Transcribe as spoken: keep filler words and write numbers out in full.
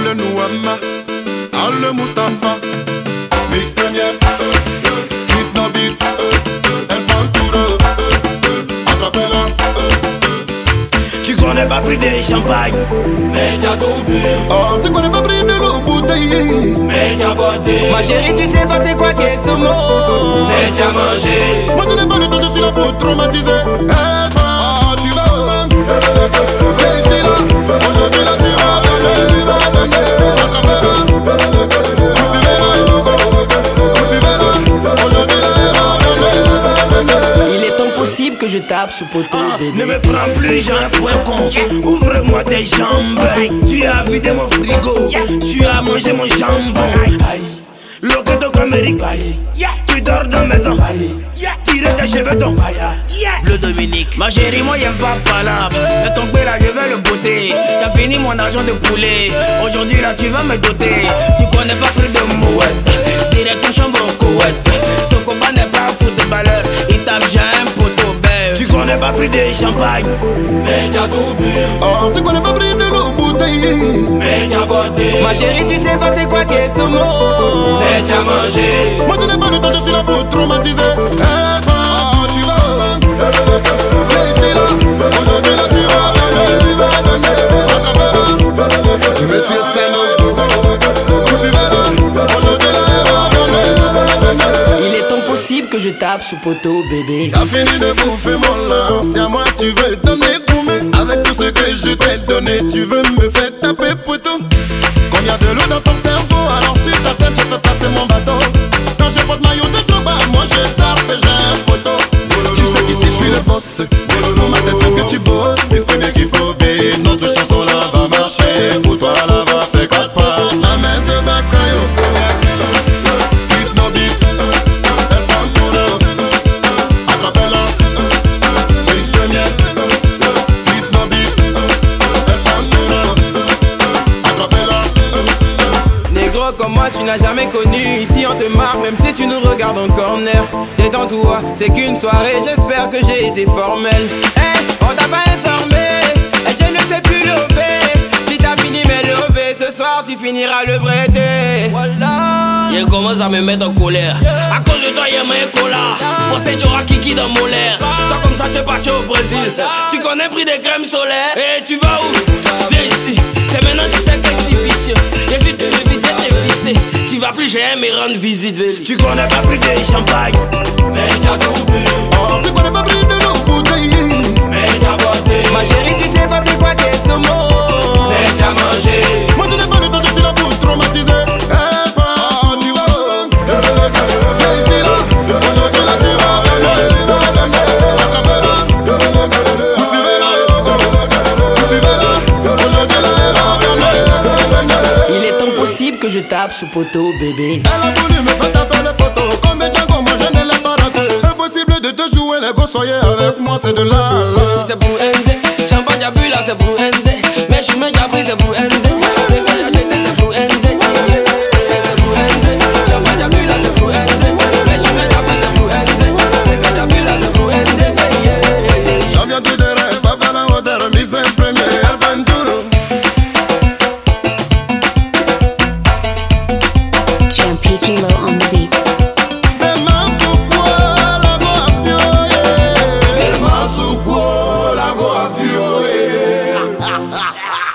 Al Nouama, Al Mustafa, Mix Premier, Kiff No Beat, elle prend tout le, attrapez-la. Tu connais pas prix des champagnes, mais t'as tout bu. Oh, tu connais pas prix de l'eau bouteille, mais t'as botté. Ma chérie, tu sais pas c'est quoi qu'est ce mot, mais t'as mangé. Moi je n'ai pas le temps, je suis là pour traumatiser. Eh bah, tu vas au manque, réussis là, moi je vais là, tu vas là. Il est impossible que je tape sous poteau, ah, bébé. Ne me prends plus, j'ai un point con. Ouvre-moi tes jambes. Tu as vidé mon frigo. Tu as mangé mon jambon. Aïe, locato comérique. Tu dors dans mes maison. Tire tes cheveux ton paillard. Bleu Dominique. Ma chérie, moi j'aime pas palabre. Ne tombe là, je vais le botter. T'as fini mon argent de poulet. Aujourd'hui là, tu vas me doter. Tu connais pas plus de mouette. Direction chambre en couette. Son combat n'est pas un footballeur. Il tape, j'ai un poteau belle. Tu connais pas plus de champagne, mais t'as tout bu. Oh, tu connais pas plus de l'eau bouteille, mais t'as botté. Ma chérie, tu sais pas c'est quoi qu'est ce mot, mais t'as mangé. Moi je n'ai pas le temps, je suis là pour traumatiser. Eh ben, tu vas laissez là, aujourd'hui là tu vas. Monsieur il est impossible que je tape sous poteau, bébé. T'as fini de bouffer mon lance, c'est à moi tu veux donner gourmet. Avec tout ce que je t'ai donné, tu veux me faire taper poteau. Quand y a de l'eau dans ton cerveau, alors sur ta tête je fais passer mon bateau. Quand je porte maillot de joba, moi je tape et j'ai un poteau. Tu sais qu'ici je suis le boss. Dans ma tête faut que tu bosses. Mix Premier Kiff No Beat, notre chanson là va marcher. Pour toi là va faire quatre pas. La main de ma caillou. Comme moi tu n'as jamais connu. Ici on te marque même si tu nous regardes en corner. Et dans toi c'est qu'une soirée. J'espère que j'ai été formel. Eh, on t'a pas informé. Et je ne sais plus lever. Si t'as fini mais lever. Ce soir tu finiras le breté. Voilà. Il commence à me mettre en colère, yeah. À cause de toi y'a mes colas. Forcé j'aurai kiki dans mon l'air, ah. Toi comme ça tu es parti au Brésil, voilà. Tu connais prix des crèmes solaires. Et tu vas où? Viens ici. C'est maintenant tu sais que je suis vicieux. Et si tu me visais t'es vissé. Tu vas plus j'aime et rendre visite. Tu connais pas plus des champagnes, mais t'as tout bu. Oh, tu connais pas plus de l'eau bouteille, mais t'as botté. Ma chérie tu sais pas c'est quoi qu'est ce mot, mais t'as mangé. Moi je n'ai pas le temps, je suis là pour traumatiser. Eh bah, tu vas où? Viens ici là, aujourd'hui là tu vas venir. Vous suivez là, vous suivez là. Aujourd'hui là que je tape sous poteau, bébé. Elle a voulu me faire taper le poteau. Comme un Django, moi je ne l'ai pas raté. Impossible de te jouer les gossoyers avec moi, c'est de là. C'est pour N Z. Champagne à bu là, c'est pour N Z. Mais je me gabri, c'est pour N Z. C'est que j'ai jeté, c'est pour N Z. C'est pour N Z. Champagne à bu là, c'est pour N Z. Mais je me gabri, c'est pour N Z. C'est que j'ai bu là, c'est pour N Z. Champion du terrain, papa la haute, remise en premier. Champy Kilo on the beat. El Masuko la go afioe. El Masuko la go afioe.